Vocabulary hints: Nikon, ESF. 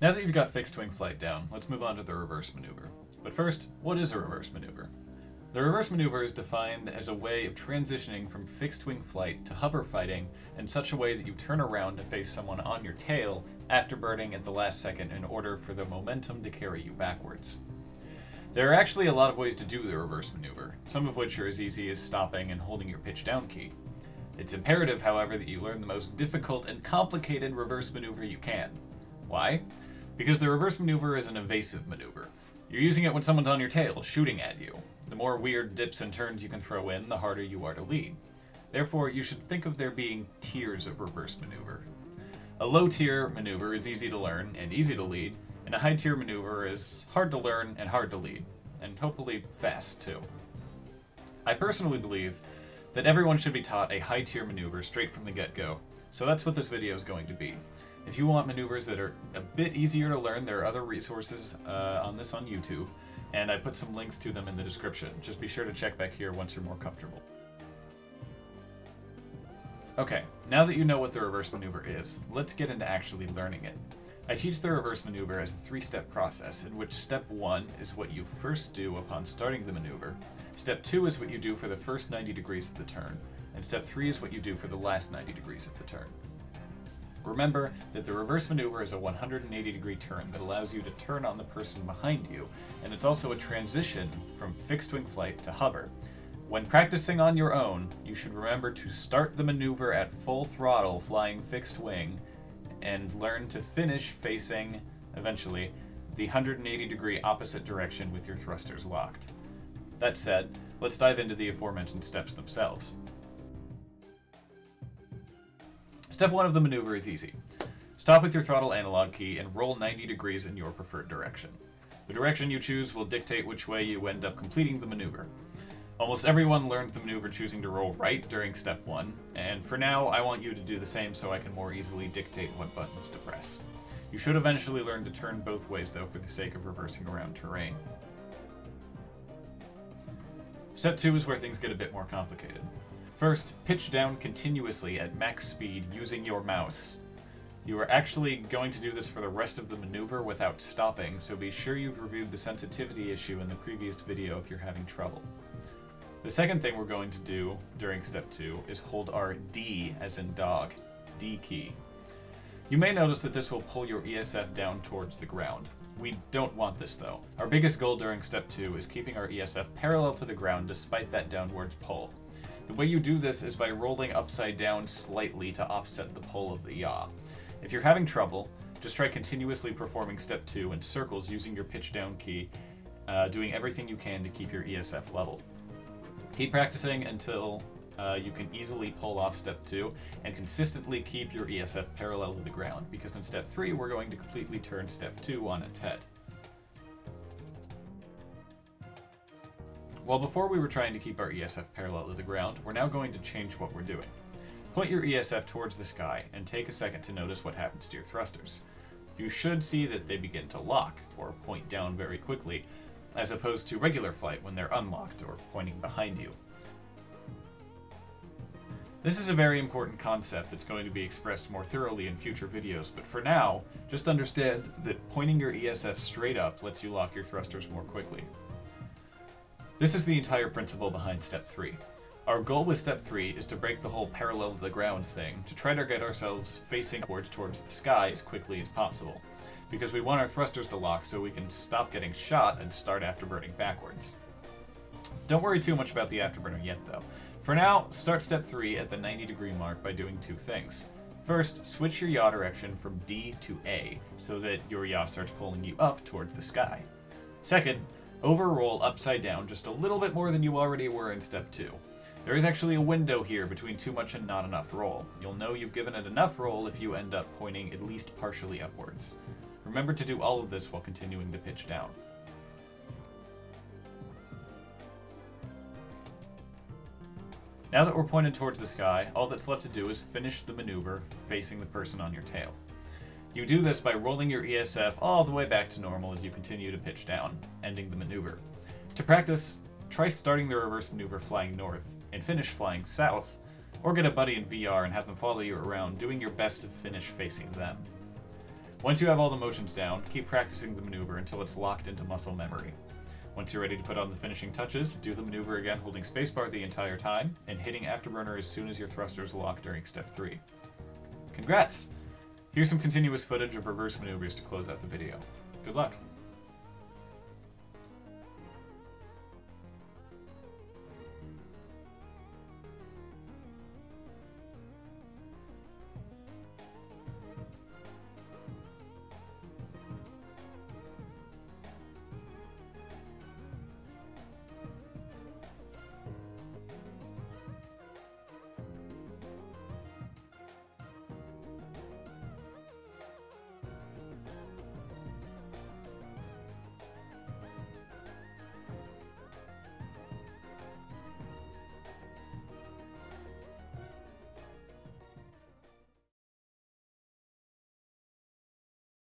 Now that you've got fixed wing flight down, let's move on to the reverse maneuver. But first, what is a reverse maneuver? The reverse maneuver is defined as a way of transitioning from fixed wing flight to hover fighting in such a way that you turn around to face someone on your tail after burning at the last second in order for the momentum to carry you backwards. There are actually a lot of ways to do the reverse maneuver, some of which are as easy as stopping and holding your pitch down key. It's imperative, however, that you learn the most difficult and complicated reverse maneuver you can. Why? Because the reverse maneuver is an evasive maneuver. You're using it when someone's on your tail, shooting at you. The more weird dips and turns you can throw in, the harder you are to lead. Therefore, you should think of there being tiers of reverse maneuver. A low-tier maneuver is easy to learn and easy to lead, and a high-tier maneuver is hard to learn and hard to lead, and hopefully fast, too. I personally believe that everyone should be taught a high-tier maneuver straight from the get-go, so that's what this video is going to be. If you want maneuvers that are a bit easier to learn, there are other resources on this on YouTube, and I put some links to them in the description. Just be sure to check back here once you're more comfortable. Okay, now that you know what the reverse maneuver is, let's get into actually learning it. I teach the reverse maneuver as a three-step process, in which step 1 is what you first do upon starting the maneuver, step 2 is what you do for the first 90 degrees of the turn, and step 3 is what you do for the last 90 degrees of the turn. Remember that the reverse maneuver is a 180-degree turn that allows you to turn on the person behind you, and it's also a transition from fixed-wing flight to hover. When practicing on your own, you should remember to start the maneuver at full throttle flying fixed wing and learn to finish facing, eventually, the 180-degree opposite direction with your thrusters locked. That said, let's dive into the aforementioned steps themselves. Step 1 of the maneuver is easy. Stop with your throttle analog key and roll 90 degrees in your preferred direction. The direction you choose will dictate which way you end up completing the maneuver. Almost everyone learned the maneuver choosing to roll right during step 1, and for now I want you to do the same so I can more easily dictate what buttons to press. You should eventually learn to turn both ways though for the sake of reversing around terrain. Step 2 is where things get a bit more complicated. First, pitch down continuously at max speed using your mouse. You are actually going to do this for the rest of the maneuver without stopping, so be sure you've reviewed the sensitivity issue in the previous video if you're having trouble. The second thing we're going to do during step 2 is hold our D, as in dog, D key. You may notice that this will pull your ESF down towards the ground. We don't want this though. Our biggest goal during step 2 is keeping our ESF parallel to the ground despite that downwards pull. The way you do this is by rolling upside down slightly to offset the pull of the yaw. If you're having trouble, just try continuously performing step 2 in circles using your pitch down key, doing everything you can to keep your ESF level. Keep practicing until you can easily pull off step 2 and consistently keep your ESF parallel to the ground, because in step 3 we're going to completely turn step 2 on its head. Well, before we were trying to keep our ESF parallel to the ground, we're now going to change what we're doing. Point your ESF towards the sky and take a second to notice what happens to your thrusters. You should see that they begin to lock, or point down very quickly, as opposed to regular flight when they're unlocked or pointing behind you. This is a very important concept that's going to be expressed more thoroughly in future videos, but for now, just understand that pointing your ESF straight up lets you lock your thrusters more quickly. This is the entire principle behind step 3. Our goal with step 3 is to break the whole parallel to the ground thing, to try to get ourselves facing upwards towards the sky as quickly as possible, because we want our thrusters to lock so we can stop getting shot and start afterburning backwards. Don't worry too much about the afterburner yet though. For now, start step 3 at the 90-degree mark by doing two things. First, switch your yaw direction from D to A so that your yaw starts pulling you up towards the sky. Second, overroll upside down just a little bit more than you already were in step 2. There is actually a window here between too much and not enough roll. You'll know you've given it enough roll if you end up pointing at least partially upwards. Remember to do all of this while continuing to pitch down. Now that we're pointed towards the sky, all that's left to do is finish the maneuver facing the person on your tail. You do this by rolling your ESF all the way back to normal as you continue to pitch down, ending the maneuver. To practice, try starting the reverse maneuver flying north and finish flying south, or get a buddy in VR and have them follow you around, doing your best to finish facing them. Once you have all the motions down, keep practicing the maneuver until it's locked into muscle memory. Once you're ready to put on the finishing touches, do the maneuver again holding spacebar the entire time, and hitting afterburner as soon as your thrusters lock during step 3. Congrats! Here's some continuous footage of reverse maneuvers to close out the video. Good luck!